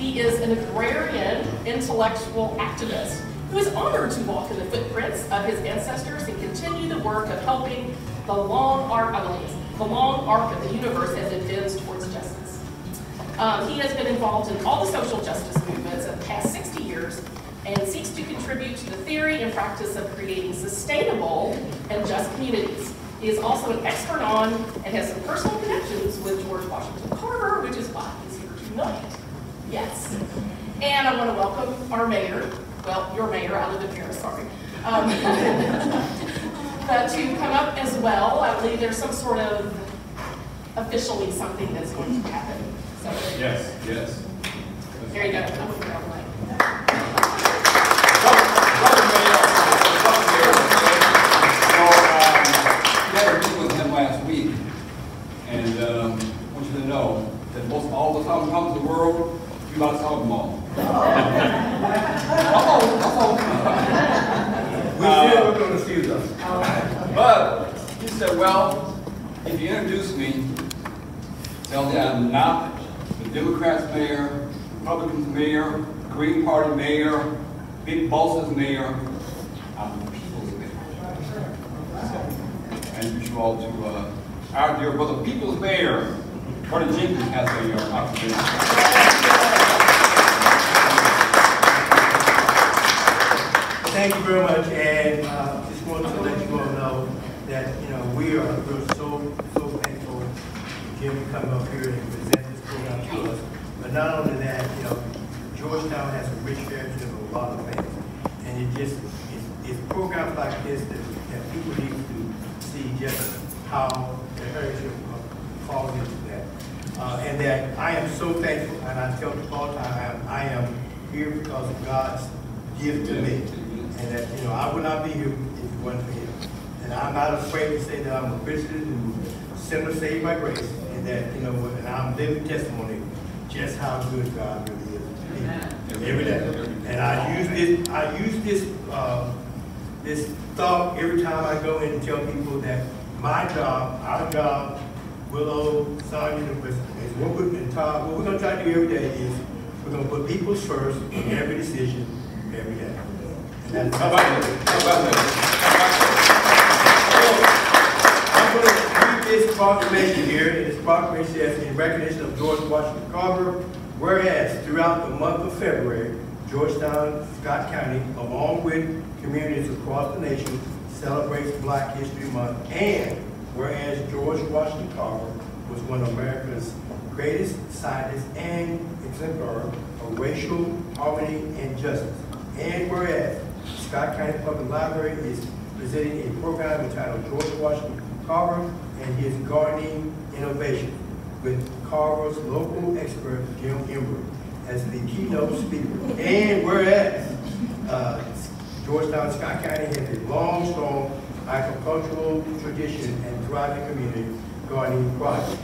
He is an agrarian intellectual activist who is honored to walk in the footprints of his ancestors and continue the work of helping the long arc, I believe, the long arc of the universe as it bends towards justice. He has been involved in all the social justice movements of the past 60 years and seeks to contribute to the theory and practice of creating sustainable and just communities. He is also an expert on and has some personal connections with George Washington Carver, which is why he's here tonight. Yes. And I want to welcome our mayor, well, your mayor, I live in Paris, sorry, to come up as well. I believe there's some sort of officially something that's going to happen. So, yes, yes. There you go. Green Party mayor, big bosses mayor, I'm the people's mayor. So, I invite you all to our dear brother, people's mayor, Martin Jenkins has a opportunity. Thank you very much, and just want to let you all know that we're so thankful for Jim to come up here and present this program to us. But not only that, Georgetown has a rich heritage of a lot of things, and it's programs like this that people need to see just how the heritage falls into that. And that I am so thankful, and I tell people all the time, I am here because of God's gift to me, and that I would not be here if it wasn't for Him. And I'm not afraid to say that I'm a Christian and sinner saved by grace, and that and I'm living testimony just how good God really is. Every day, and I use this thought every time I go in and tell people that my job, our job, Willow, Sonia, and what we're going to try to do every day is we're going to put people first in every decision, every day. And that's how about it. I'm going to read this proclamation here, and this proclamation says, in recognition of George Washington Carver. Whereas throughout the month of February, Georgetown, Scott County, along with communities across the nation, celebrates Black History Month. And whereas George Washington Carver was one of America's greatest scientists and exemplar of racial harmony and justice. And whereas Scott County Public Library is presenting a program entitled George Washington Carver and His Gardening Innovation, with Carver's local expert, Jim Embry, as the keynote speaker. And whereas Georgetown, Scott County has a long, strong agricultural tradition and thriving community gardening project.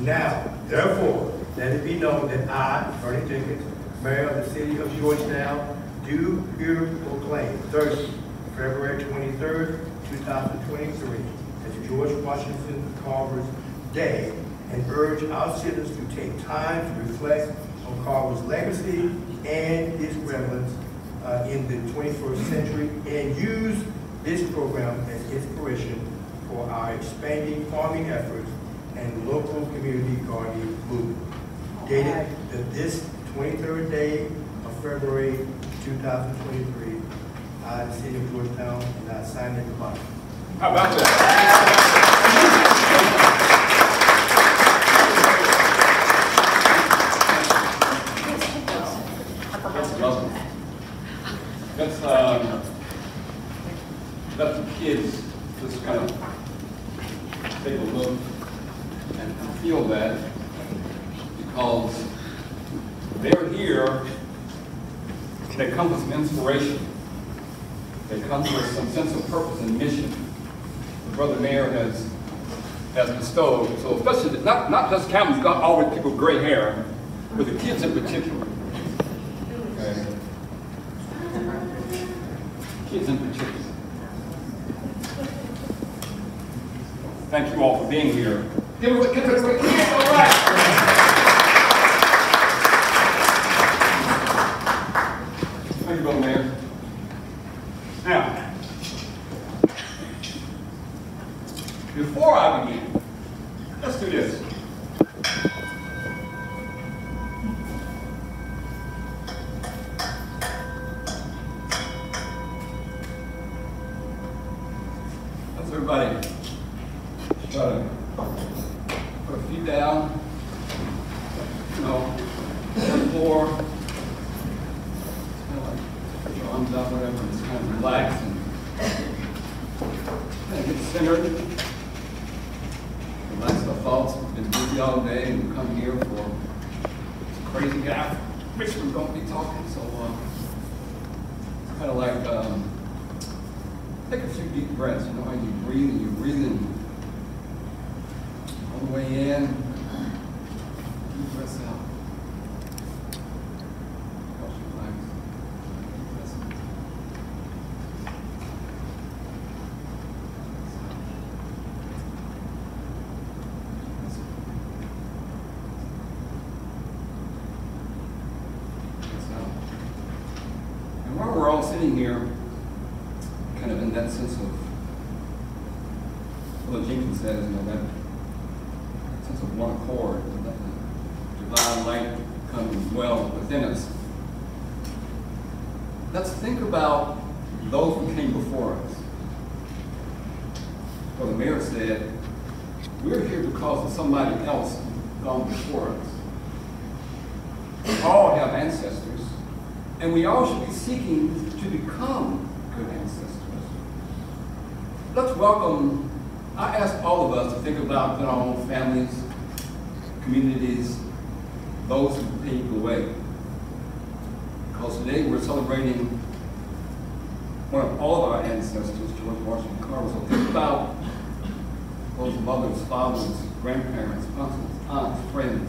Now, therefore, let it be known that I, Ernie Dickens, mayor of the city of Georgetown, do here proclaim Thursday, February 23rd, 2023, as George Washington Carver's Day, and urge our citizens to take time to reflect on Carver's legacy and his relevance in the 21st century, and use this program as inspiration for our expanding farming efforts and local community gardening movement. Dated this 23rd day of February 2023, I, the city of Georgetown, and I signed it at the bottom. How about that? Let the kids just kind of take a look and feel that, because they're here, they come with some inspiration, they come with some sense of purpose and mission the Brother Mayor has bestowed. So especially, not just Campbell's got always people with gray hair, but the kids in particular. Kids in particular. Thank you all for being here. Give it a kids, all right. everybody try to put her feet down, you know, the floor, kind of like your arms up, whatever, and just kind of relax and get centered, relax our thoughts. We've been busy all day and we come here for this crazy guy from Richmond don't be talking, so it's kind of like take a few deep breaths, you know how you breathe and you're breathing all the way in, deep breaths out. Helps you relax. Deep breaths out. And while we're all sitting here, kind of in that sense of, well, Jenkins says, you know, that sense of one accord, let the divine light come well within us. Let's think about those who came before us. Well, the mayor said, we're here because of somebody else gone before us. We all have ancestors, and we all should be seeking to become good ancestors. Let's welcome, I ask all of us to think about in our own families, communities, those who paved the way. Because today we're celebrating one of all of our ancestors, George Washington Carver. So think about those mothers, fathers, grandparents, uncles, aunts, friends.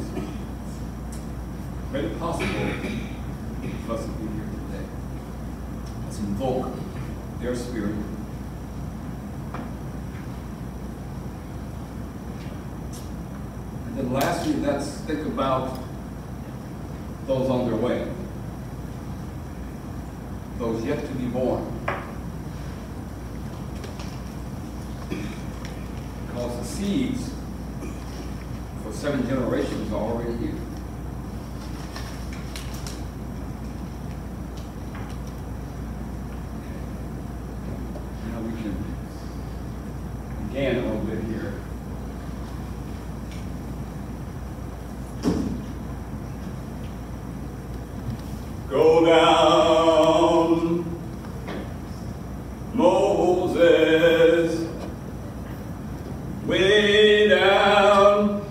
Made it possible for us to be here today. Let's invoke their spirit. And lastly, let's think about those on their way, those yet to be born. Because the seeds for 7 generations are already here. Now we can again a little bit here. Go down, Moses, way down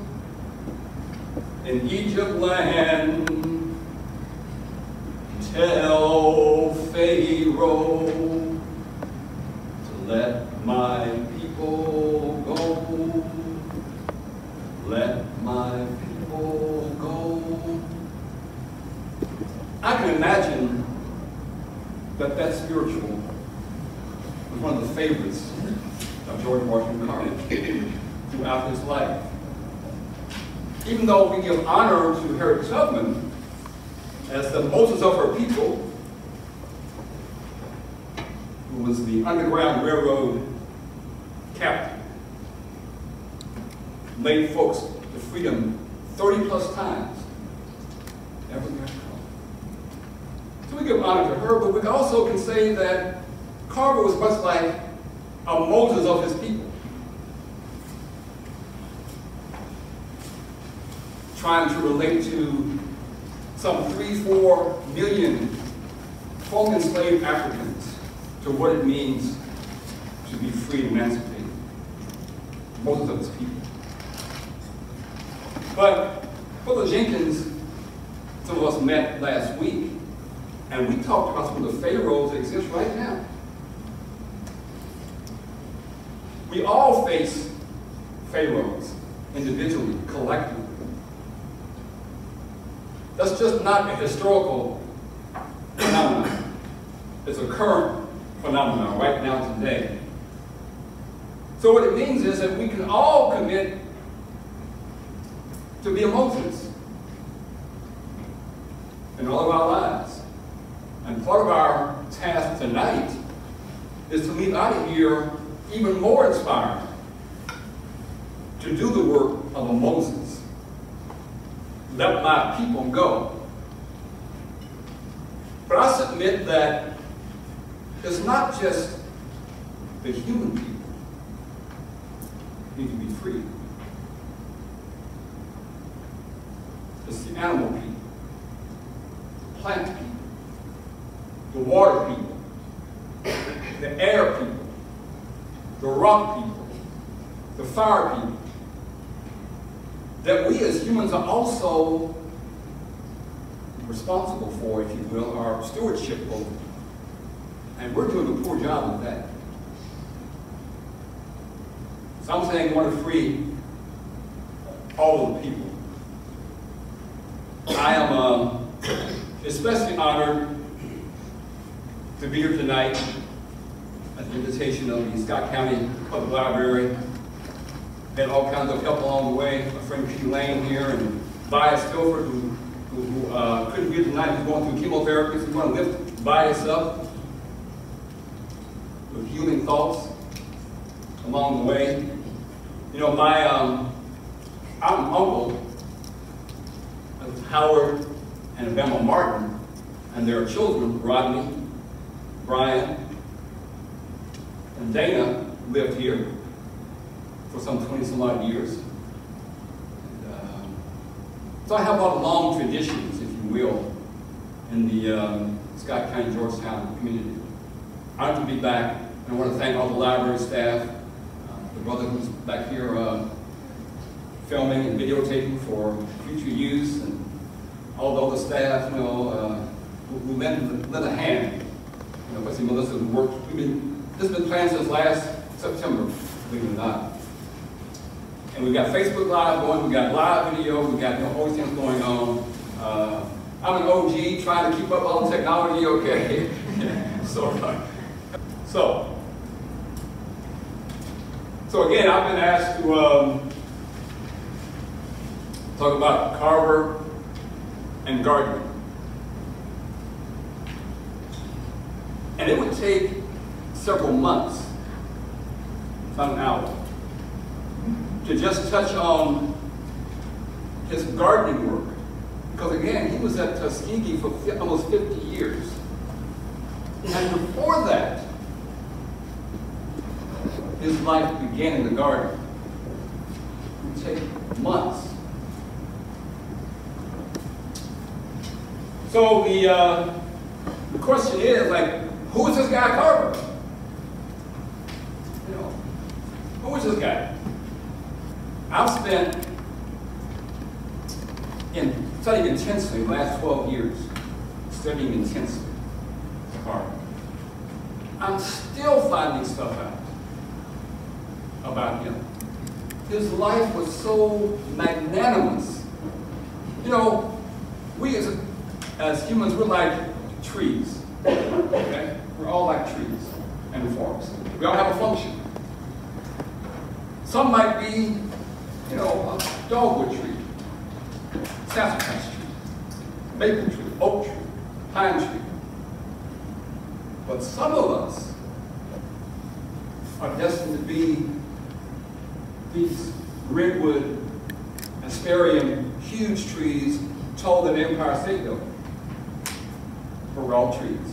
in Egypt land, tell Pharaoh to let my people go, let my people go. I can imagine that that spiritual was one of the favorites of George Washington Carver throughout his life. Even though we give honor to Harriet Tubman as the Moses of her people, who was the Underground Railroad captain, led folks to freedom 30-plus times every year. So we give honor to her, but we also can say that Carver was much like a Moses of his people. Trying to relate to some 3–4 million folk enslaved Africans to what it means to be free and emancipated. Moses of his people. But Brother Jenkins, some of us met last week, and we talked about some of the pharaohs that exist right now. We all face pharaohs, individually, collectively. That's just not a historical phenomenon. It's a current phenomenon right now, today. So what it means is that we can all commit to be a Moses in all of our lives. And part of our task tonight is to leave out of here even more inspired to do the work of a Moses. Let my people go. But I submit that it's not just the human people need to be free. It's the animal people, the plant people, the water people, the air people, the rock people, the fire people, that we as humans are also responsible for, if you will, our stewardship over. And we're doing a poor job of that. So I'm saying I want to free all of the people. I am especially honored to be here tonight at the invitation of the Scott County Public Library. Had all kinds of help along the way. My friend P. Lane here and Bias Stilford, who couldn't be tonight, who's going through chemotherapy. So we want to lift Bias up with healing thoughts along the way. You know, my uncle, Howard and Emma Martin, and their children, Rodney, Brian, and Dana, lived here for some 20-some-odd years. And, so I have a lot of long traditions, if you will, in the Scott County, Georgetown community. I'm honored to be back, and I want to thank all the library staff, the brother who's back here filming and videotaping for future use, and although the staff, you know, we lend a hand. You know, let's see, Melissa, this has been planned since last September, believe it or not. And we've got Facebook Live going, we've got live video, we've got, you know, all these things going on. I'm an OG trying to keep up all the technology, okay? So again, I've been asked to talk about Carver and gardening. And it would take several months, about an hour, to just touch on his gardening work. Because again, he was at Tuskegee for almost 50 years. And before that, his life began in the garden. It would take months. So the question is, like, who is this guy Carver? You know, who is this guy? I've spent studying intensely the last 12 years, studying intensely Carver. I'm still finding stuff out about him. His life was so magnanimous. You know, we as humans, we're like trees, okay? We're all like trees and forests. We all have a function. Some might be, you know, a dogwood tree, sassafras tree, maple tree, oak tree, pine tree. But some of us are destined to be these redwood, asperium, huge trees taller than Empire State Building. We're all trees.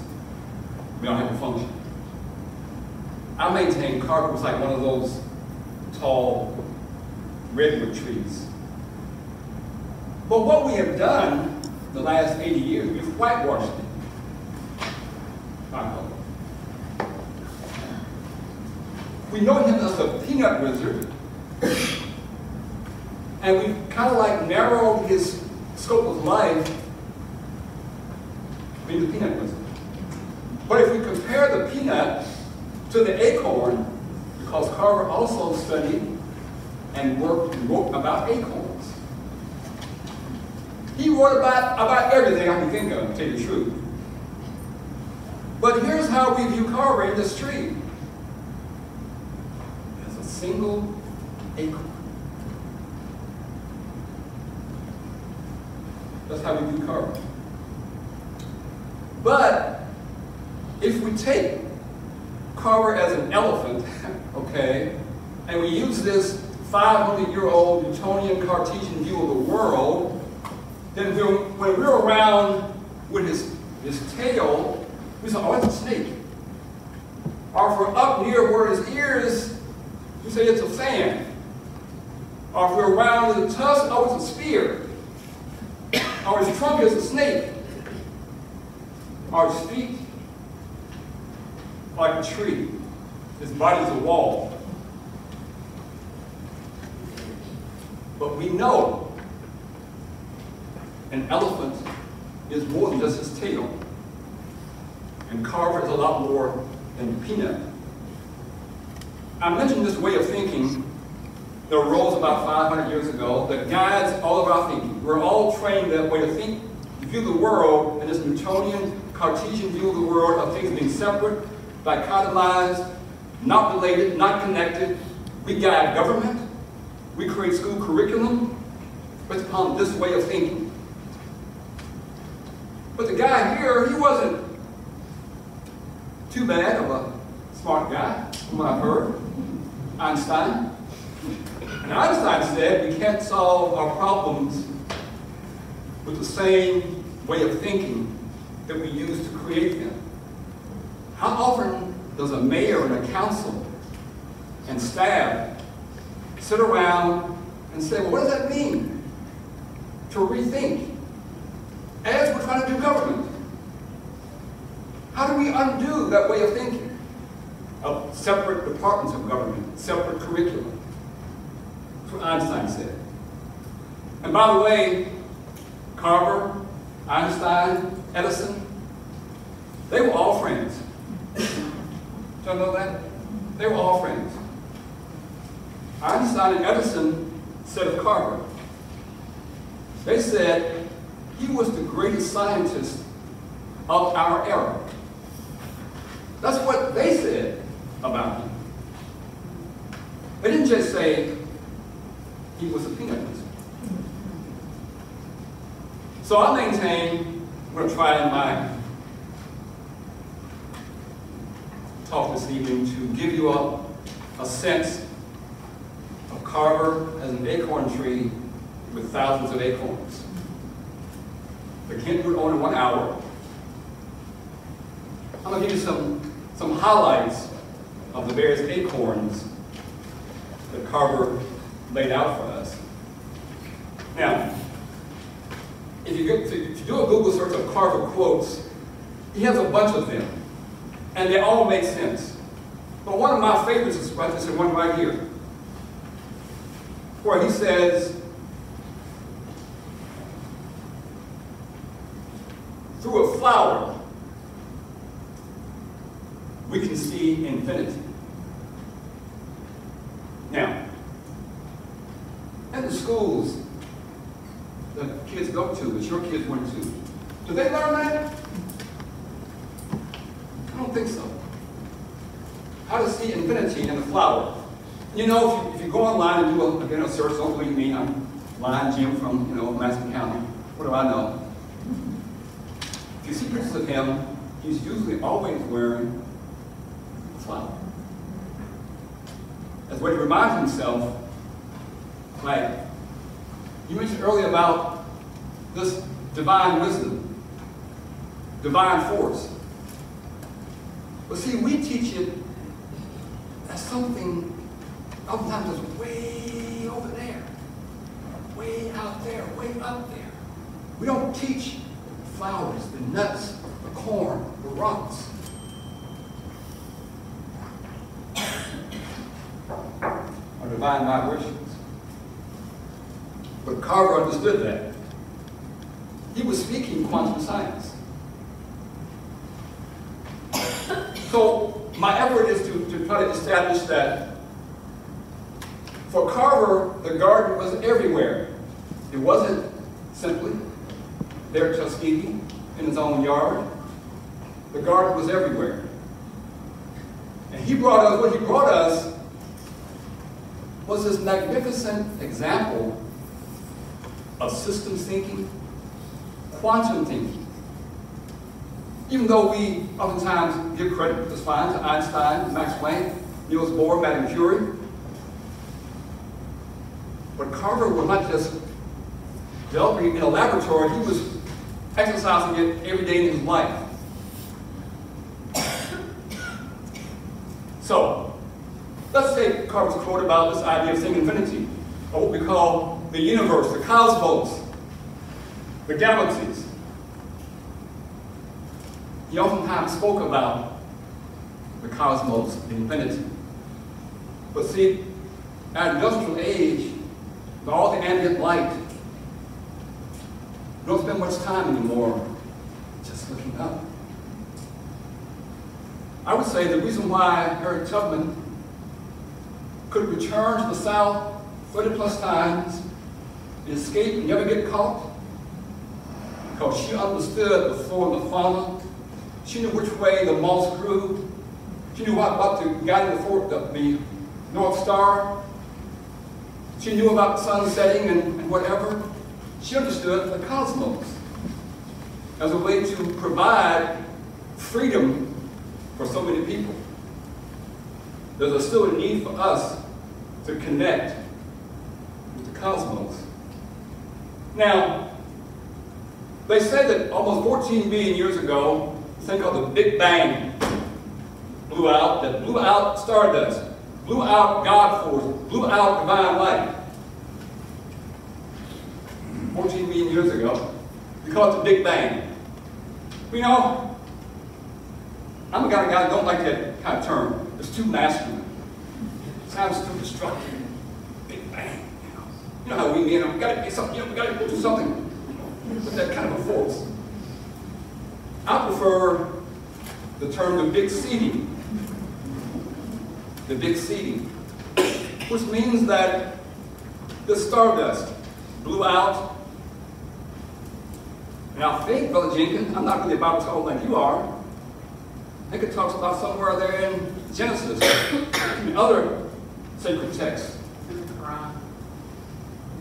We don't have a function. I maintain Carver was like one of those tall redwood trees. But what we have done the last 80 years, we've whitewashed it. We know him as a peanut wizard, and we've kind of like narrowed his scope of life being the peanut wizard. But if we compare the peanut to the acorn, because Carver also studied and wrote about acorns. He wrote about everything I can think of, to tell you the truth. But here's how we view Carver in this tree. As a single acorn. That's how we view Carver. But if we take Carver as an elephant, okay, and we use this 500-year-old Newtonian Cartesian view of the world, then when we're around with his tail, we say, oh, that's a snake. Or if we're up near where his ears, we say it's a fan. or if we're round as a tusk, oh, it's a spear, or his trunk is a snake, or his feet like a tree, his body's a wall. But we know an elephant is more than just his tail, and Carver is a lot more than peanut. I mentioned this way of thinking that arose about 500 years ago that guides all of our thinking. We're all trained that way to think, view the world in this Newtonian, Cartesian view of the world of things being separate, dichotomized, not related, not connected. We guide government. We create school curriculum based upon this way of thinking. But the guy here, he wasn't too bad of a smart guy, from what I've heard, Einstein. And Einstein said we can't solve our problems with the same way of thinking that we use to create them. How often does a mayor and a council and staff sit around and say, well, what does that mean to rethink as we're trying to do government? How do we undo that way of thinking of separate departments of government, separate curriculum? That's what Einstein said. And by the way, Carver, Einstein, Edison, they were all friends. Don't know that? They were all friends. Einstein and Edison said of Carver, they said he was the greatest scientist of our era. That's what they said about him. They didn't just say he was a peanut. So I maintain, I'm going to try in my talk this evening to give you a sense of Carver as an acorn tree with thousands of acorns. They can't do it all in 1 hour. I'm going to give you some highlights of the various acorns that Carver laid out for us. Now, if you go to do a Google search of Carver quotes, he has a bunch of them, and they all make sense. But one of my favorites is the one right here, where he says, through a flower, we can see infinity. Now, in the schools that kids go to, that your kids went to, do they learn that? I don't think so. How to see infinity in the flower. You know, if you go online and do a search, don't believe me, I'm lying Jim from, Max County. What do I know? If you see pictures of him, he's usually always wearing a flower. As a way to remind himself, like, you mentioned earlier about this divine wisdom, divine force. But see, we teach it as something oftentimes just way over there, way out there, way up there. We don't teach the flowers, the nuts, the corn, the rocks. Our divine vibration. But Carver understood that. He was speaking quantum science. So my effort is to try to establish that for Carver, the garden was everywhere. It wasn't simply there at Tuskegee in his own yard. The garden was everywhere. And what he brought us was this magnificent example of systems thinking, quantum thinking. Even though we oftentimes give credit, that's fine, to Einstein, Max Planck, Niels Bohr, Madame Curie, but Carver was not just developing in a laboratory, he was exercising it every day in his life. So, let's take Carver's quote about this idea of seeing infinity. what we call the universe, the cosmos, the galaxies. He oftentimes spoke about the cosmos, the infinity. But see, our industrial age, with all the ambient light, we don't spend much time anymore just looking up. I would say the reason why Harriet Tubman could return to the South 30 plus times and escape and never get caught, because she understood the flora and the fauna. She knew which way the moss grew. She knew about the guiding the North Star. She knew about sun setting and whatever. She understood the cosmos as a way to provide freedom for so many people. There's still a need for us to connect with the cosmos. Now, they said that almost 14 billion years ago, this thing called the Big Bang blew out, that blew out stardust, blew out God force, blew out divine light. 14 billion years ago, we call it the Big Bang. You know, I'm a kind of guy who don't like that kind of term. It's too masculine. It sounds too destructive. Big bang. You know how we mean, we gotta do something, we gotta do something with that kind of a force. I prefer the term the big seeding. The big seeding. Which means that the stardust blew out. And I think, Brother Jenkins, I'm not really a Bible scholar like you are. I think it talks about somewhere there in Genesis and other sacred texts. Quran.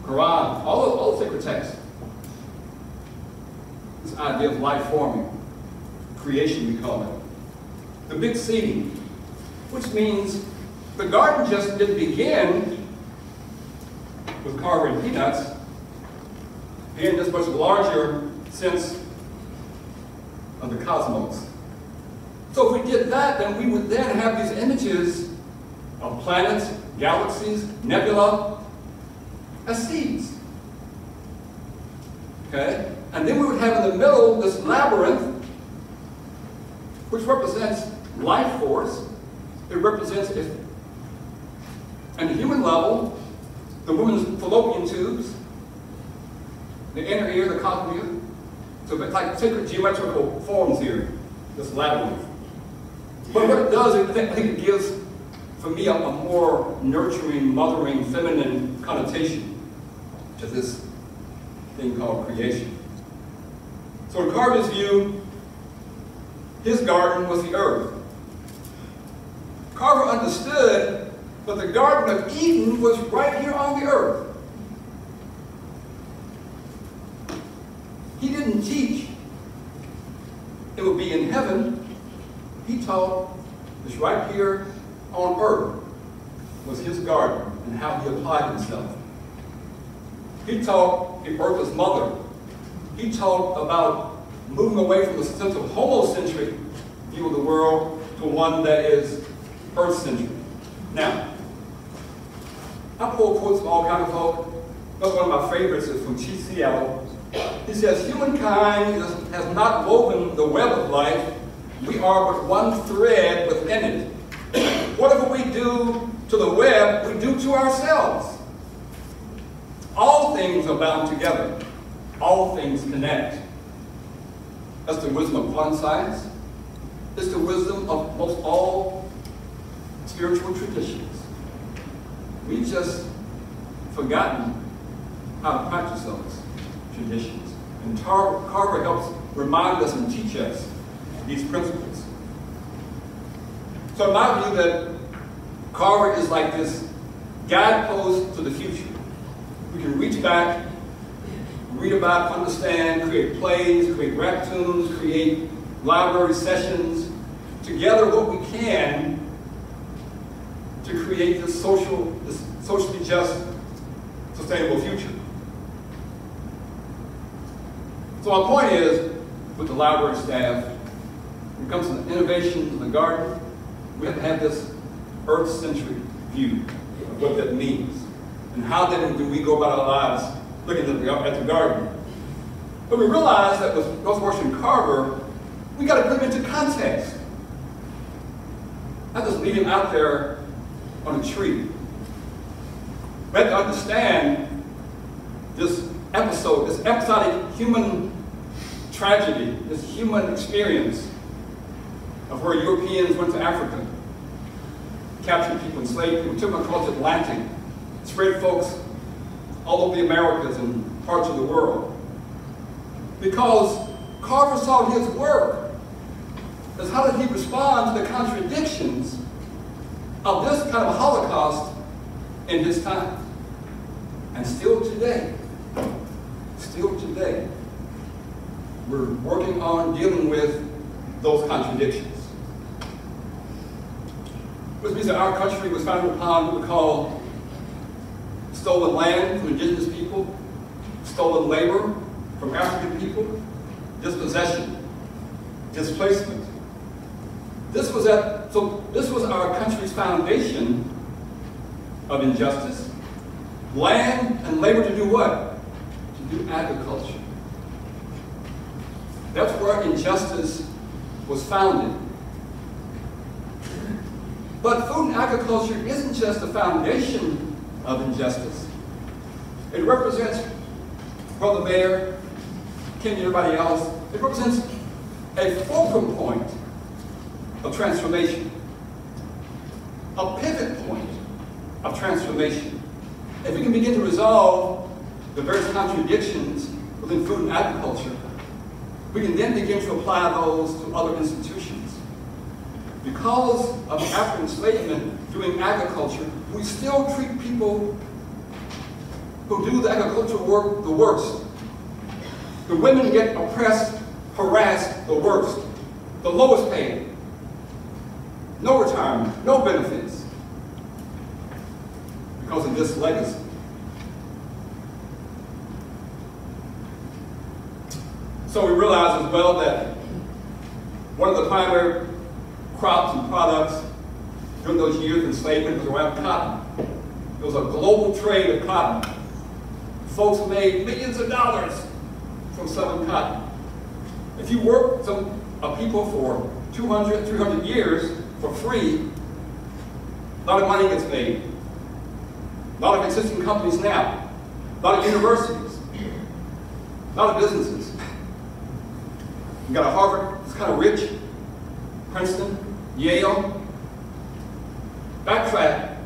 Quran. All the sacred texts. This idea of life forming. Creation, we call it. The big seeding. Which means the garden just didn't begin with Carver and peanuts. Being this much larger sense of the cosmos. So if we did that, then we would then have these images of planets, galaxies, nebula, as seeds. Okay? And then we would have in the middle this labyrinth, which represents life force. It represents, on the human level, the woman's fallopian tubes, the inner ear, the cochlea. So it's like sacred geometrical forms here, this labyrinth. But what it does, I think it gives, for me, a more nurturing, mothering, feminine connotation to this thing called creation. So in Carver's view, his garden was the earth. Carver understood that the Garden of Eden was right here on the earth. He didn't teach it would be in heaven. He taught this right here on earth was his garden and how he applied himself. He taught the earth as mother. He taught about moving away from the sense of homocentric view of the world to one that is earth-centric. Now, I pull quotes from all kinds of folk. One of my favorites is from Chief Seattle. He says, humankind has not woven the web of life. We are but one thread within it. Whatever we do to the web, we do to ourselves. All things are bound together. All things connect. That's the wisdom of quantum science. It's the wisdom of most all spiritual traditions. We've just forgotten how to practice those traditions. And Carver helps remind us and teach us these principles. So in my view that Carver is like this guidepost to the future. We can reach back, read about, understand, create plays, create ractoons, create library sessions, together what we can to create this socially just, sustainable future. So my point is, with the library staff, when it comes to the innovation in the garden, we have to have this earth-centric view of what that means. And how then do we go about our lives looking at the garden? But we realized that with George Washington Carver, we got to put him into context. Not just leave him out there on a tree. We have to understand this episode, this episodic human tragedy, this human experience of where Europeans went to Africa, captured people, enslaved people, took them across the Atlantic, spread folks all over the Americas and parts of the world. Because Carver saw his work as how did he respond to the contradictions of this kind of Holocaust in his time. And still today, we're working on dealing with those contradictions. Which means that our country was founded upon what we call stolen land from indigenous people, stolen labor from African people, dispossession, displacement. This was our country's foundation of injustice. Land and labor to do what? To do agriculture. That's where injustice was founded. But food and agriculture isn't just the foundation of injustice. It represents, Brother Mayor, Ken, everybody else, it represents a fulcrum point of transformation, a pivot point of transformation. If we can begin to resolve the various contradictions within food and agriculture, we can then begin to apply those to other institutions. Because of African enslavement doing agriculture, we still treat people who do the agricultural work the worst. The women get oppressed, harassed the worst, the lowest paid. No retirement, no benefits. Because of this legacy. So we realize as well that one of the primary crops and products during those years of enslavement was around cotton. It was a global trade of cotton. Folks made millions of dollars from selling cotton. If you work some people for 200, 300 years for free, a lot of money gets made. A lot of existing companies now, a lot of universities, a lot of businesses. You got a Harvard, it's kind of rich, Princeton, Yale, backtrack,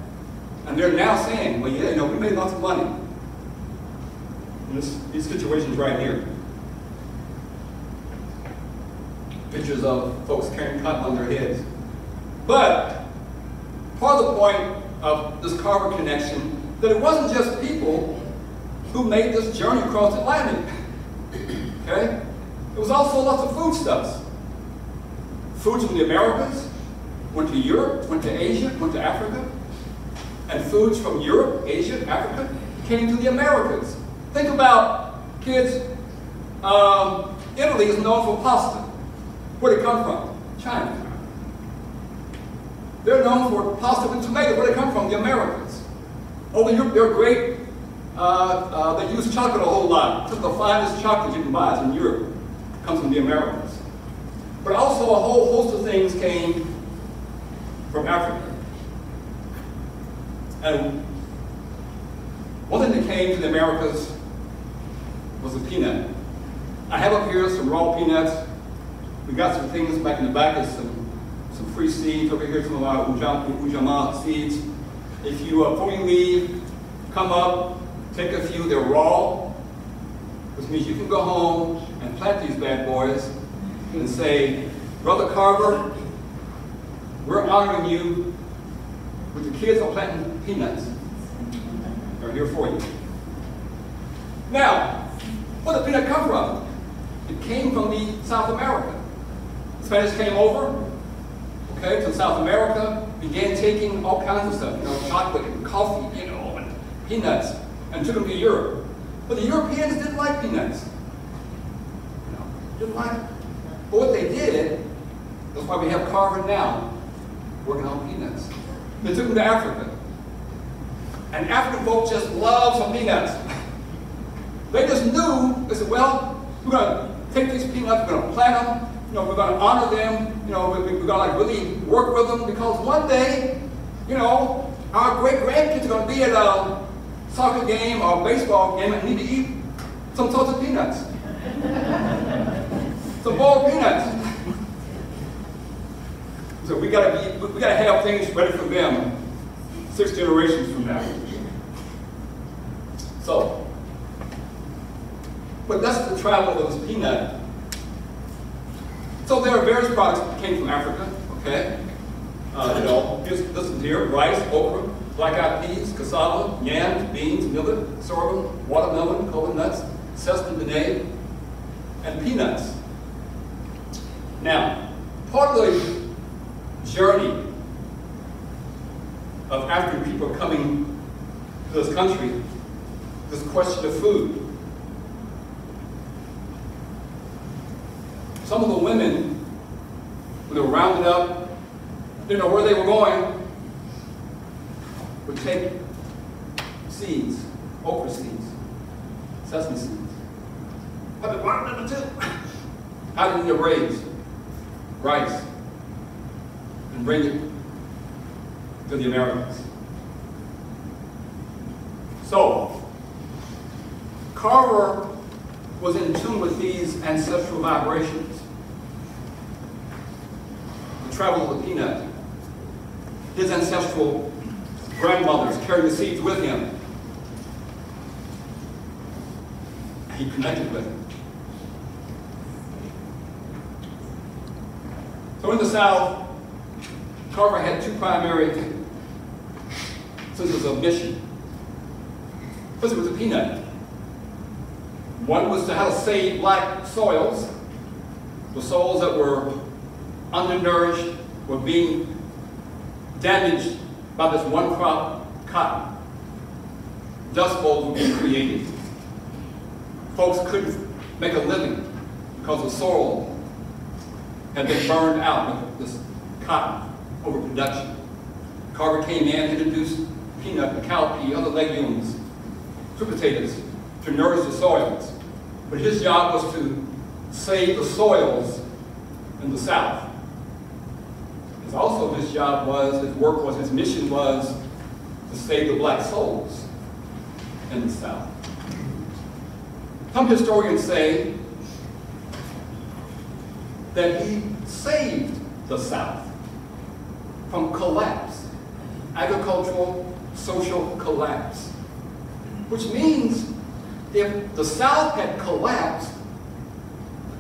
and they're now saying, well, yeah, you know, we made lots of money in these situations right here. Pictures of folks carrying cotton on their heads. But part of the point of this Carver connection, that it wasn't just people who made this journey across the Atlantic, okay? It was also lots of foodstuffs. Foods from the Americas, went to Europe, went to Asia, went to Africa. And foods from Europe, Asia, Africa, came to the Americas. Think about, kids, Italy is known for pasta. Where did it come from? China. They're known for pasta and tomato. Where did it come from? The Americas. Over Europe, they're great. They use chocolate a whole lot. Some of the finest chocolate you can buy is in Europe. It comes from the Americas. But also a whole host of things came from Africa. And one thing that came to the Americas was a peanut. I have up here some raw peanuts. We got some things back in the back, is some free seeds. Over here, some of our Ujamaa seeds. If you, before you leave, come up, take a few, they're raw, which means you can go home and plant these bad boys and say, Brother Carver, we're honoring you, but the kids are planting peanuts. They're here for you. Now, where did the peanut come from? It came from the South America. The Spanish came over, okay, to South America, began taking all kinds of stuff, you know, chocolate and coffee, you know, and peanuts, and took them to Europe. But the Europeans didn't like peanuts. You know, didn't like it. But what they did, that's why we have Carver now, working on peanuts. They took them to Africa. And African folk just love some peanuts. They just knew, they said, well, we're going to take these peanuts, we're going to plant them, we're going to honor them, we're going to really work with them, because one day, our great-grandkids are going to be at a soccer game or baseball game and need to eat some toasted peanuts. Some boiled peanuts. So we gotta have things ready for them 6 generations from now. So, but that's the travel of this peanut. So there are various products that came from Africa, okay? Just listen here, rice, okra, black-eyed peas, cassava, yams, beans, millet, sorghum, watermelon, coconuts, sesame, banana, and peanuts. Now, part of the journey of African people coming to this country, this question of food. Some of the women, when they were rounded up, didn't know where they were going, would take seeds, okra seeds, sesame seeds. But the water number two, how did they raise rice and bring it to the Americans? So, Carver was in tune with these ancestral vibrations. The travel of the peanut. His ancestral grandmothers carried the seeds with him. He connected with them. So in the South, Carver had two primary senses of mission. First, it was a peanut. One was to how to save black soils, the soils that were undernourished, were being damaged by this one crop, cotton. Dust bowls were being created. Folks couldn't make a living because the soil had been burned out with this cotton overproduction. Carver came in and introduced peanut, cowpea, other legumes, sweet potatoes to nourish the soils. But his job was to save the soils in the South. It's also his job was, his work was, his mission was to save the black souls in the South. Some historians say that he saved the South from collapse, agricultural, social collapse, which means if the South had collapsed,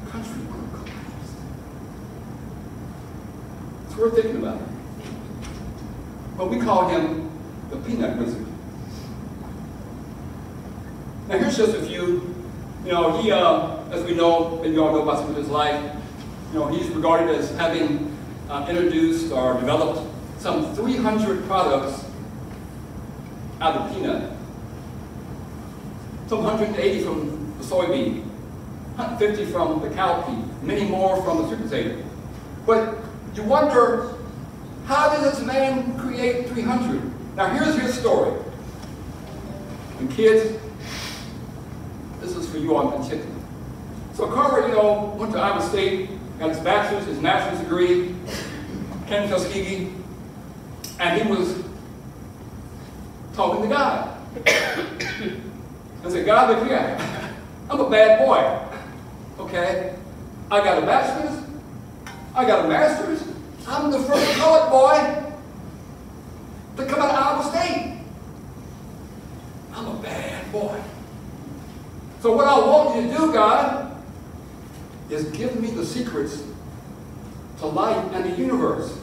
the country would have collapsed. It's worth thinking about. But we call him the peanut wizard. Now here's just a few. He, as we know, and you all know about some of his life, he's regarded as having introduced or developed some 300 products out of peanut. Some 180 from the soybean, 150 from the cowpea, many more from the sweet potato. But you wonder, how did this man create 300? Now here's his story. And kids, this is for you all in particular. So Carver, went to Iowa State, got his bachelor's, his master's degree, came to Tuskegee, and he was talking to God. I said, God, look here, I'm a bad boy, okay? I got a bachelor's, I got a master's, I'm the first colored boy to come out of Iowa State. I'm a bad boy. So what I want you to do, God, is give me the secrets to life and the universe.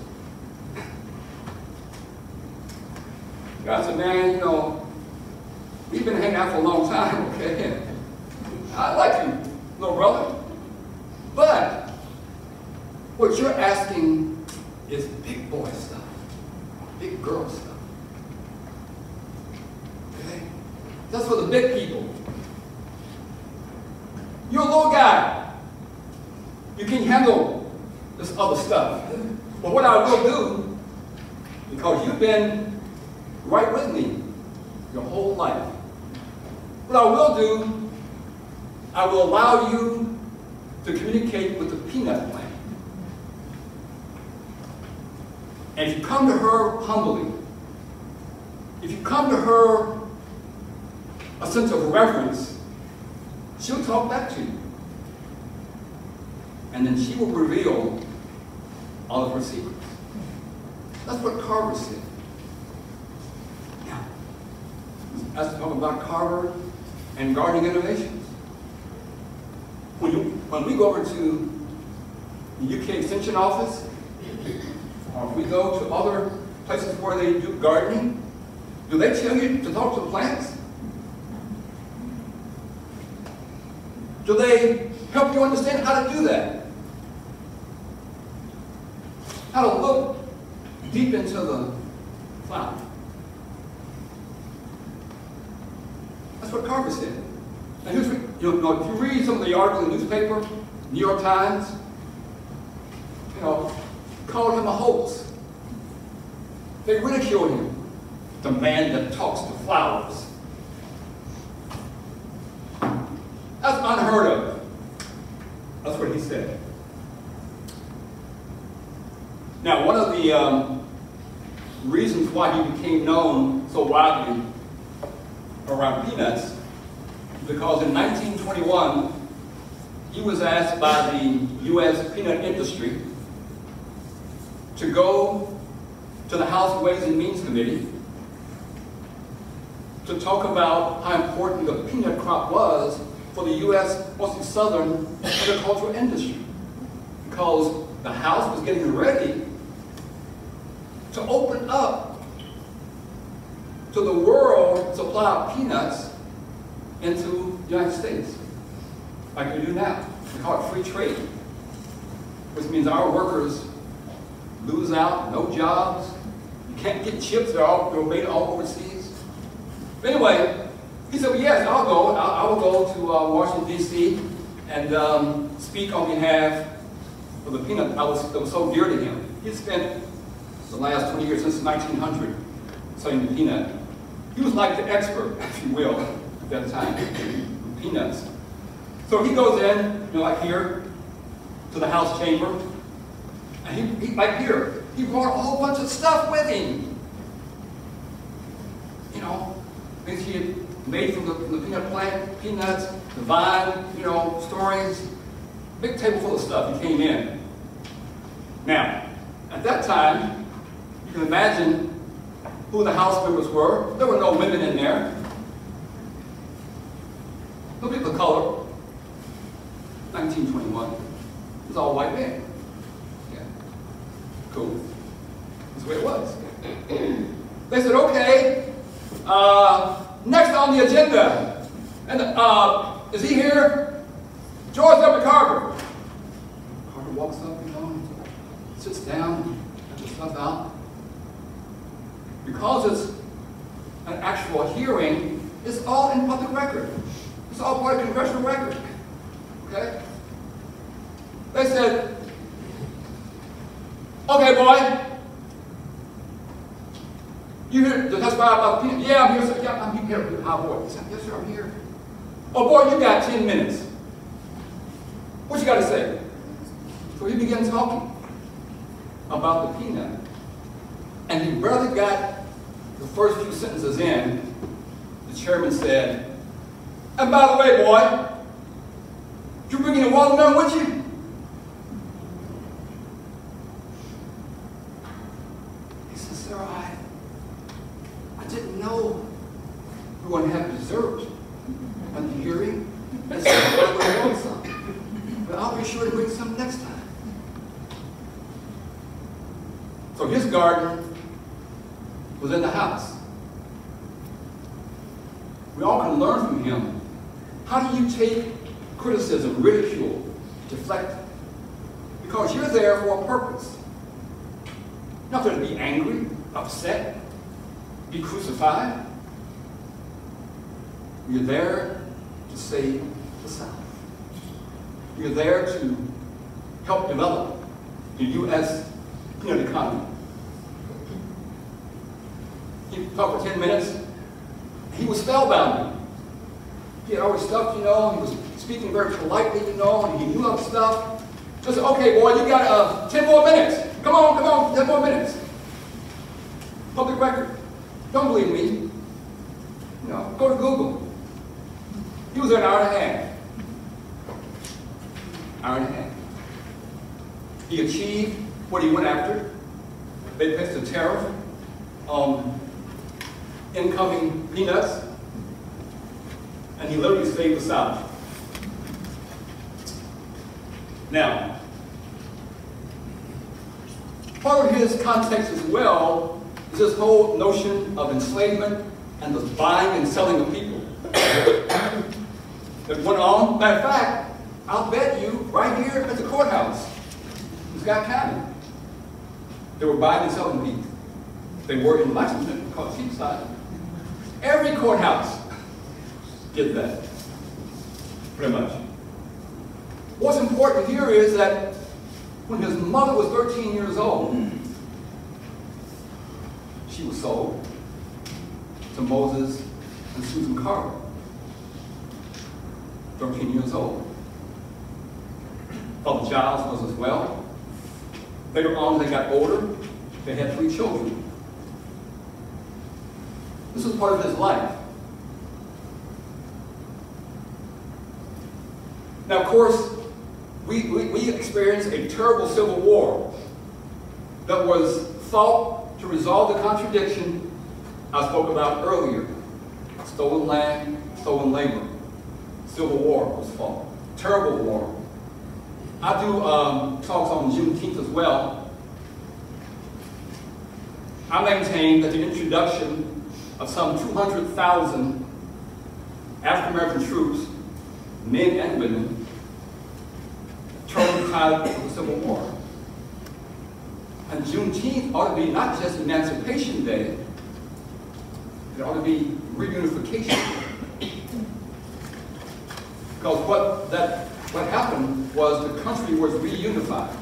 God said, man, we've been hanging out for a long time, okay? I like you, little brother. But what you're asking is big boy stuff, big girl stuff. Okay? That's for the big people. You're a little guy. You can handle this other stuff. But what I will do, because you've been right with me your whole life. What I will do, I will allow you to communicate with the peanut plant. And if you come to her humbly, if you come to her a sense of reverence, she'll talk back to you. And then she will reveal all of her secrets. That's what Carver said. Now, let's talk about Carver and guarding innovations. When we go over to the UK Extension Office, or if we go to other places where they do gardening, do they tell you to talk to the plants? Do they help you understand how to do that? How to look deep into the flower. That's what Carver said. Now, if you read some of the articles in the newspaper, New York Times, you know, called him a hoax. They ridiculed him, the man that talks to flowers. That's unheard of. That's what he said. Now, one of the reasons why he became known so widely around peanuts is because in 1921, he was asked by the U.S. peanut industry to go to the House Ways and Means Committee to talk about how important the peanut crop was for the U.S., mostly southern agricultural industry, because the House was getting ready to open up to the world supply of peanuts into the United States, like we do now. We call it free trade, which means our workers lose out, no jobs. You can't get chips, they're made all overseas. But anyway, he said, well, yes, I'll go. I will go to Washington, D.C. and speak on behalf of the peanut that was so dear to him. He spent the last 20 years, since 1900, studying the peanut. He was like the expert, if you will, at that time, peanuts. So he goes in, like here, to the House chamber. And he like here, he brought a whole bunch of stuff with him. Things he had made from the peanut plant, peanuts, the vine, stories. Big table full of stuff, he came in. Now, at that time, you can imagine who the House members were. There were no women in there. No people of color. 1921. It was all white men. Yeah. Cool. That's the way it was. They said, okay, next on the agenda, and is he here? George W. Carver. Carver walks up, sits down, gets the stuff out. Because it's an actual hearing, it's all in public record. It's all part of congressional record. Okay? They said, okay, boy. You here? That's why I love peanuts. Yeah, I'm here. Sir. Yeah, I'm here. Hi, boy. Yes, sir, I'm here. Oh, boy, you got 10 minutes. What you got to say? So he began talking about the peanut. And he barely got the first few sentences in. The chairman said, and by the way, boy, you bringing a watermelon with you? He said, sir, I didn't know we were going to have dessert at the hearing. I said, I would want some. But I'll be sure to bring some next time. So his garden was in the house. We all can learn from him. How do you take criticism, ridicule, deflect it? Because you're there for a purpose. Not there to be angry, upset, be crucified. You're there to save the South. You're there to help develop the U.S. peanut economy. He talked for 10 minutes, He was spellbound. He had all this stuff, you know, and he was speaking very politely, you know, and he knew all the stuff. Just, okay, boy, you got 10 more minutes. Come on, 10 more minutes. Public record. Don't believe me. No, go to Google. He was there an hour and a half. Hour and a half. He achieved what he went after. They fixed a tariff on incoming peanuts, and he literally saved the South. Now, part of his context as well is this whole notion of enslavement and the buying and selling of people that went on. Matter of fact, I'll bet you right here at the courthouse in Scott County, they were buying and selling people. They were in Lexington, called Chief Seattle. Every courthouse did that, pretty much. What's important here is that when his mother was 13 years old, she was sold to Moses and Susan Carter, 13 years old. Father Giles was as well. Later on, they got older. They had 3 children. This was part of his life. Now, of course, we experienced a terrible civil war that was thought to resolve the contradiction I spoke about earlier. Stolen land, stolen labor. Civil war was fought. Terrible war. I do talks on Juneteenth as well. I maintain that the introduction of some 200,000 African American troops, men and women, turned the tide of the Civil War. And Juneteenth ought to be not just Emancipation Day, it ought to be reunification. Because what happened was the country was reunified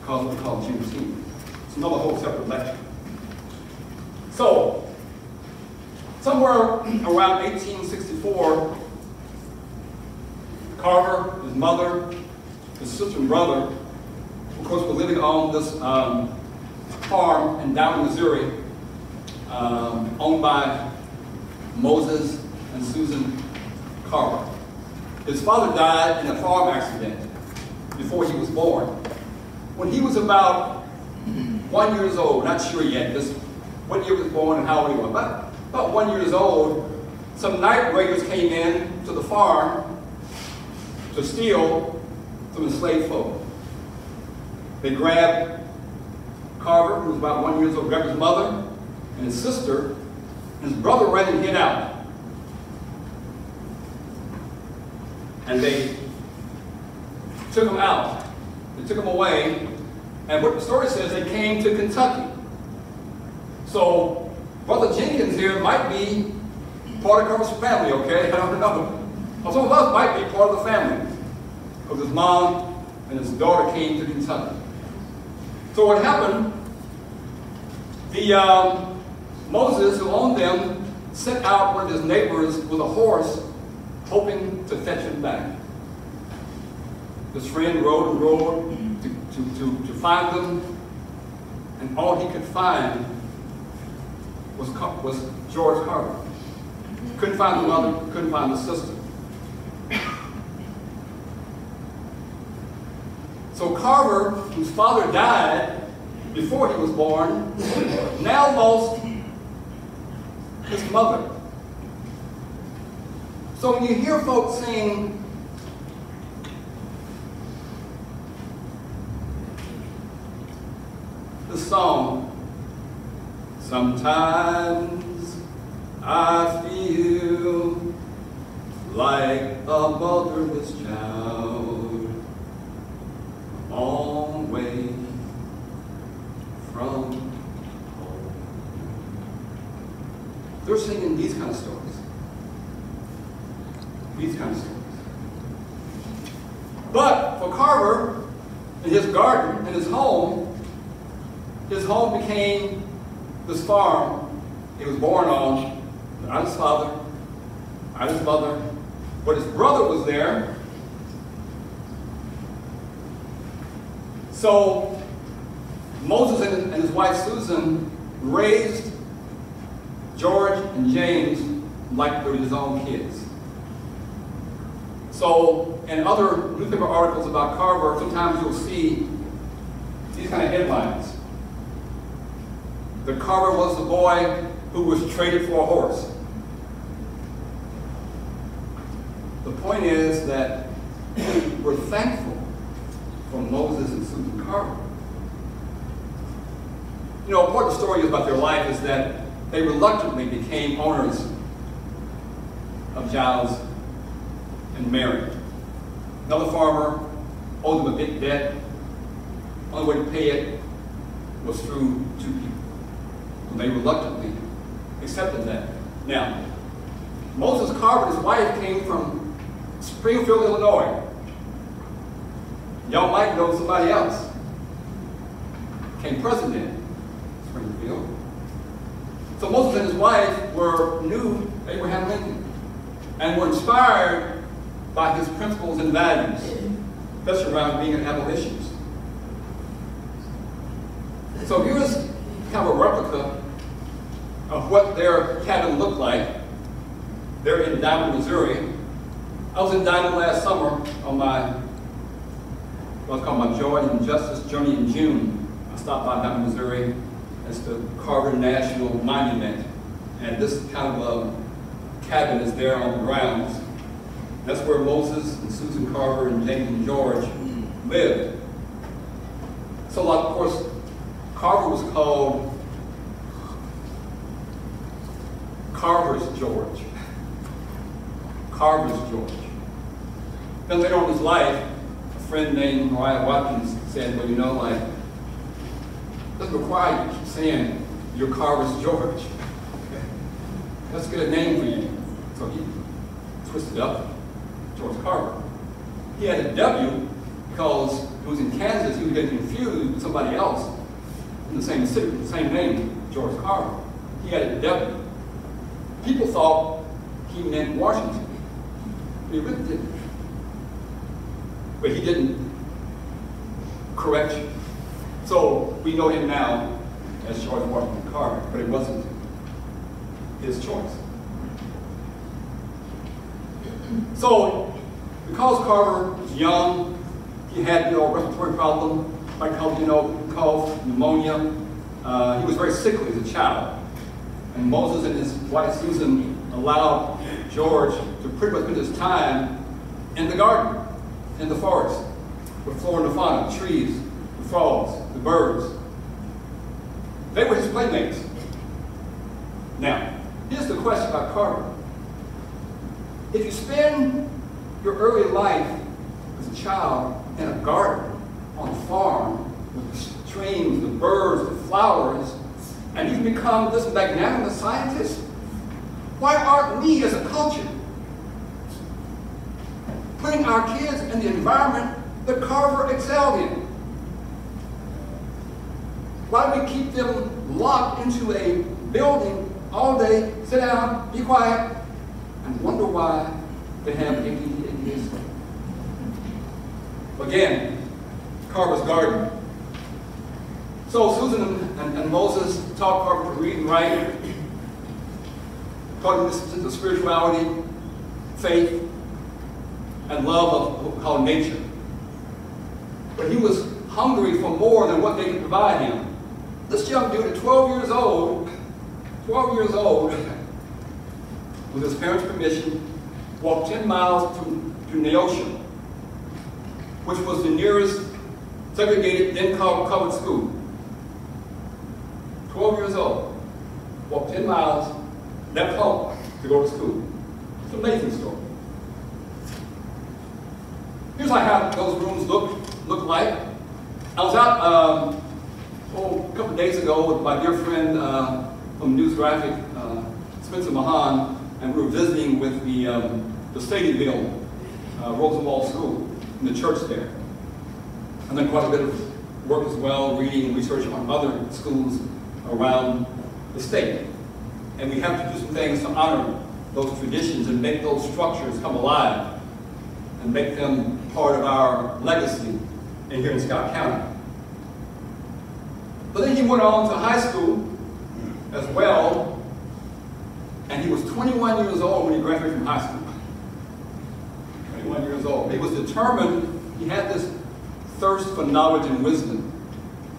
because of what we call Juneteenth. It's another whole separate lecture. So, somewhere around 1864, Carver, his mother, his sister and brother, of course, were living on this farm in Diamond, Missouri, owned by Moses and Susan Carver. His father died in a farm accident before he was born. When he was about 1 year old, not sure yet, just what year he was born and how old he was, but about 1 year old, some night raiders came in to the farm to steal some enslaved folk. They grabbed Carver, who was about 1 year old, grabbed his mother and his sister, and his brother ran and hid out. And they took him out. They took him away. And what the story says, they came to Kentucky. So Brother Jenkins here might be part of Carver's family, okay? I don't know. Or some of us might be part of the family. Because his mom and his daughter came to Kentucky. So what happened, the Moses, who owned them, sent out one of his neighbors with a horse, hoping to fetch him back. This friend rode and rode to find them, and all he could find was George Carver. Couldn't find the mother, couldn't find the sister. So Carver, whose father died before he was born, now lost his mother. So when you hear folks saying, the song, sometimes I feel like a motherless child, a long way from home. They're singing these kind of stories. These kinds of stories. But for Carver, in his garden, in his home became this farm He was born on without his father, without his mother, but his brother was there. So Moses and his wife Susan raised George and James like they were his own kids. So, and other newspaper articles about Carver, sometimes you'll see these kind of headlines. The Carver was the boy who was traded for a horse. The point is that we're thankful for Moses and Susan Carver. You know, part of the story about their life is that they reluctantly became owners of Giles and Mary. Another farmer owed them a big debt. Only way to pay it was through two people. And they reluctantly accepted that. Now, Moses Carver and his wife came from Springfield, Illinois. Y'all might know somebody else. Became president of Springfield. So Moses and his wife knew Abraham Lincoln and were inspired by his principles and values, especially around being an abolitionist. So here's kind of a replica of what their cabin looked like. They're in Diamond, Missouri. I was in Diamond last summer on my what's called my Joy and Justice Journey in June. I stopped by Diamond, Missouri. It's the Carver National Monument. And this kind of a cabin is there on the grounds. That's where Moses and Susan Carver and James and George lived. So, like, of course, Carver was called Carver's George. Carver's George. Then later on in his life, a friend named Mariah Watkins said, well, you know, like, it doesn't require you to keep saying you're Carver's George. Okay. Let's get a name for you. So he twisted up George Carver. He had a W because he was in Kansas, he was getting confused with somebody else in the same city with the same name, George Carver. He had a W. People thought he meant Washington. He really didn't. But he didn't correct you. So we know him now as George Washington Carver, but it wasn't his choice. So because Carver was young, he had, you know, a respiratory problem, like, you know, cough, pneumonia. He was very sickly as a child. And Moses and his wife Susan allowed George to pretty much spend his time in the garden, in the forest, with flora and fauna, the trees, the frogs, the birds. They were his playmates. Now, here's the question about Carver. If you spend your early life as a child in a garden, on a farm, with the streams, the birds, the flowers, and you've become this magnanimous scientist, why aren't we as a culture putting our kids in the environment that Carver excelled in? Why do we keep them locked into a building all day, sit down, be quiet, and wonder why they have ADHD? Again, Carver's garden. So Susan and Moses taught Carver to read and write, taught him the spirituality, faith, and love of what we call nature. But he was hungry for more than what they could provide him. This young dude at 12 years old, with his parents' permission, walked 10 miles to Neosho, which was the nearest segregated, then called covered school. 12 years old, walked 10 miles, left home to go to school. It's an amazing story. Here's like how those rooms look like. I was out a couple of days ago with my dear friend from News Graphic, Spencer Mahan, and we were visiting with the Stadiumville Rosenwald School and the church there. I've done quite a bit of work as well, reading and researching on other schools around the state. and we have to do some things to honor those traditions and make those structures come alive and make them part of our legacy and here in Scott County. But then he went on to high school as well, and he was 21 years old when he graduated from high school. 21 years old. He was determined, he had this thirst for knowledge and wisdom.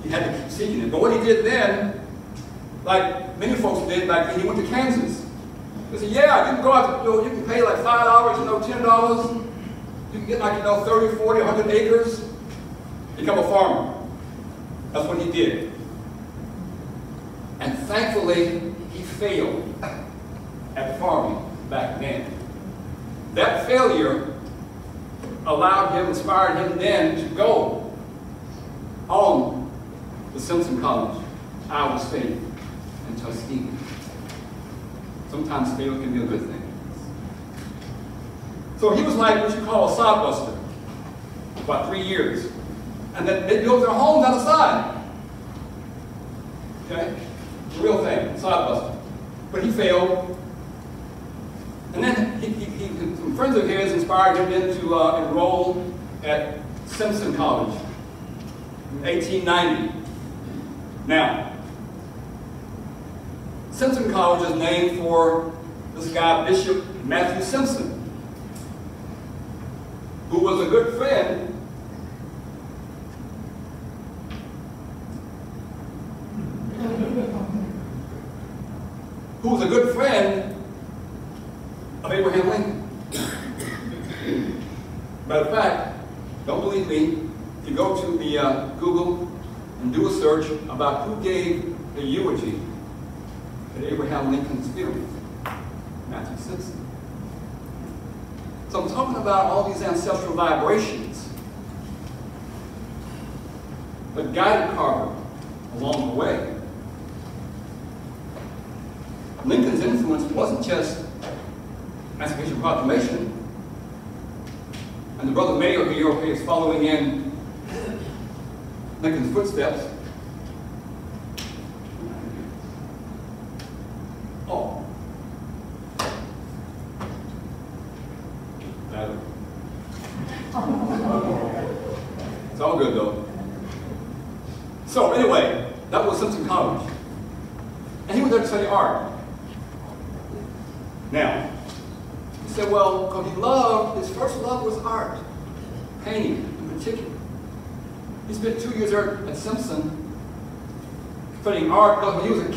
He had to keep seeking it. But what he did then, like many folks did back then, he went to Kansas. They said, yeah, you can go out, you can pay like $5, $10. You can get like, 30, 40, 100 acres, become a farmer. That's what he did. And thankfully, he failed at farming back then. That failure allowed him, inspired him then to go on to Simpson College, Iowa State, and Tuskegee. Sometimes failure can be a good thing. So he was like what you call a sodbuster, about 3 years. And then they built their homes on the side. Okay? Real thing, sodbuster. But he failed. And then some friends of his inspired him then to enroll at Simpson College in 1890. Now, Simpson College is named for this guy, Bishop Matthew Simpson, who was a good friend of Abraham Lincoln. Matter of fact, don't believe me, if you go to the Google and do a search about who gave the eulogy at Abraham Lincoln's funeral, Matthew Simpson. So I'm talking about all these ancestral vibrations that guided Carver along the way. Lincoln's influence wasn't just Emancipation Proclamation, and the brother mayor here is following in Lincoln's footsteps. It's all good though. So anyway, that was Simpson College. And he was there to study art. Now, he said, well, because he loved, his first love was art, painting in particular. He spent 2 years there at Simpson studying art because when he was a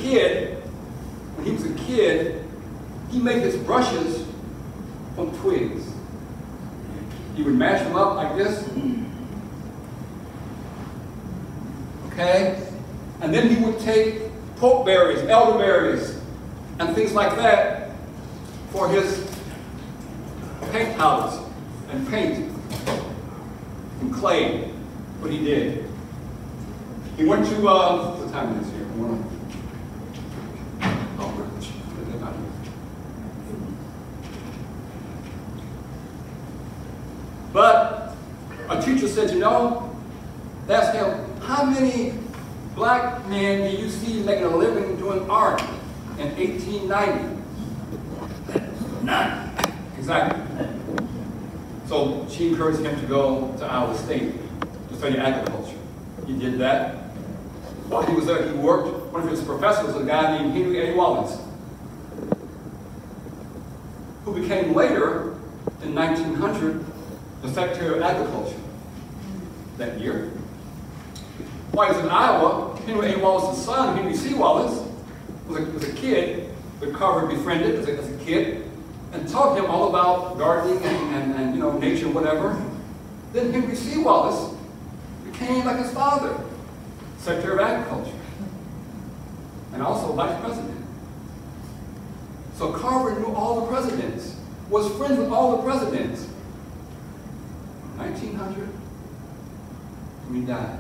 kid, he made his brushes from twigs. He would mash them up like this. Okay? And then he would take pokeberries, elderberries, and things like that for his paint palettes and paint and clay. What he did. He went to what time is it here? But a teacher said, you know, that's him. How many black men do you see making a living doing art in 1890? None. Exactly. So she encouraged him to go to Iowa State to study agriculture. He did that. While he was there, he worked. One of his professors was a guy named Henry A. Wallace, who became later, in 1900, the Secretary of Agriculture that year. While he was in Iowa, Henry A. Wallace's son, Henry C. Wallace, was a kid that Carver befriended as a kid and taught him all about gardening and nature, whatever. Then Henry C. Wallace became like his father, Secretary of Agriculture, and also Vice President. So Carver knew all the presidents, was friends with all the presidents. 1900, when he died,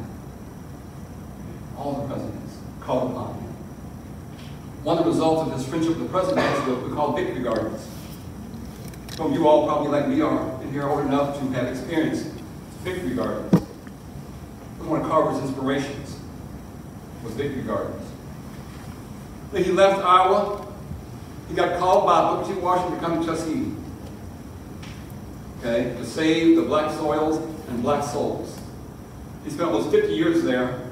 all the presidents called upon him. One of the results of his friendship with the presidents was we call victory gardens. Some of you all probably, like me, are in here old enough to have experienced victory gardens. One of Carver's inspirations was victory gardens. Then he left Iowa He got called by Booker T. Washington to come to Tuskegee, okay, to save the black soils and black souls. He spent almost 50 years there.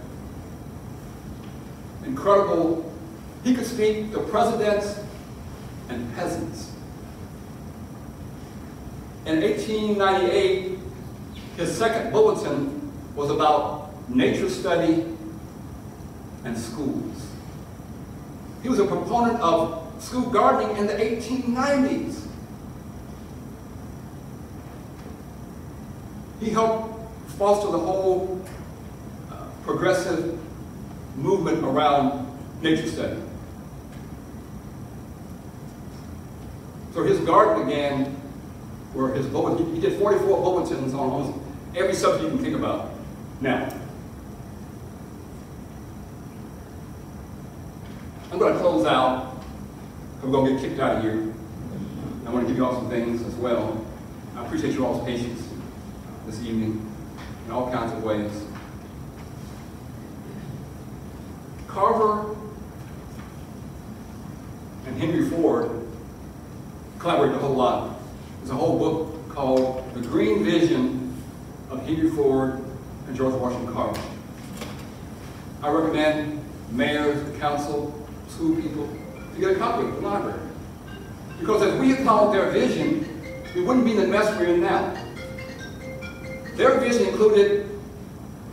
Incredible. He could speak to presidents and peasants. In 1898, his second bulletin was about nature study and schools. He was a proponent of school gardening in the 1890s. He helped foster the whole progressive movement around nature study. So his garden began where his bulletin, he did 44 bulletins on almost every subject you can think about now. I'm going to close out. I'm going to get kicked out of here. I want to give you all some things as well. I appreciate you all's patience this evening in all kinds of ways. Carver and Henry Ford collaborated a whole lot. There's a whole book called The Green Vision of Henry Ford and George Washington Carver. I recommend mayors, council, school people, to get a copy of the library. Because if we had followed their vision, we wouldn't be in the mess we're in now. Their vision included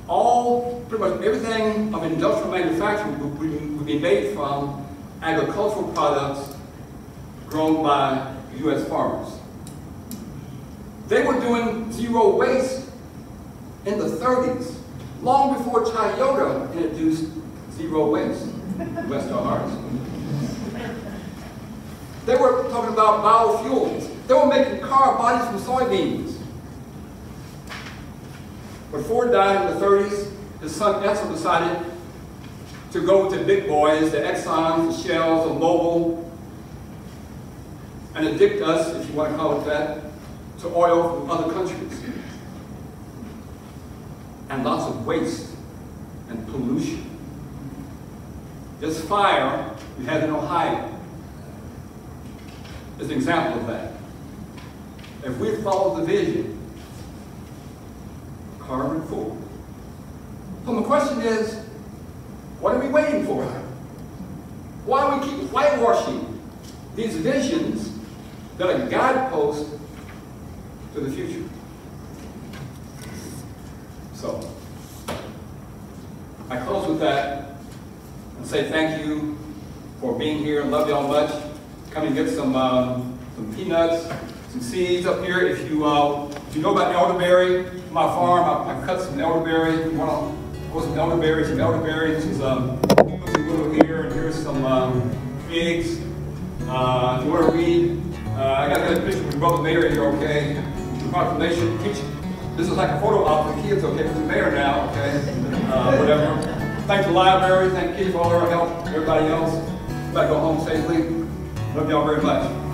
all, pretty much everything of industrial manufacturing would be made from agricultural products grown by US farmers. They were doing zero waste in the 30s, long before Toyota introduced zero waste. West of ours. They were talking about biofuels. They were making car bodies from soybeans. When Ford died in the 30s, his son Edsel decided to go with the big boys, the Exxons, the Shells, the Mobil, and addict us, if you want to call it that, to oil from other countries. And lots of waste and pollution. This fire we had in Ohio is an example of that. If we followed the vision, Carver and Ford. So my question is, what are we waiting for? Why do we keep whitewashing these visions that are guideposts to the future? So, I close with that. And say thank you for being here. Love y'all much. Come and get some peanuts, some seeds up here. If you know about elderberry, my farm, I cut some elderberry. If you want to grow some elderberry, this is a little here, and here's some figs. If you want to read, I got a picture with Brother Mayor here, okay? The proclamation, this is like a photo op for the kids, okay? It's the mayor now, okay? Whatever. Thank the library, thank you for all our help, everybody else. Everybody go home safely. Love y'all very much.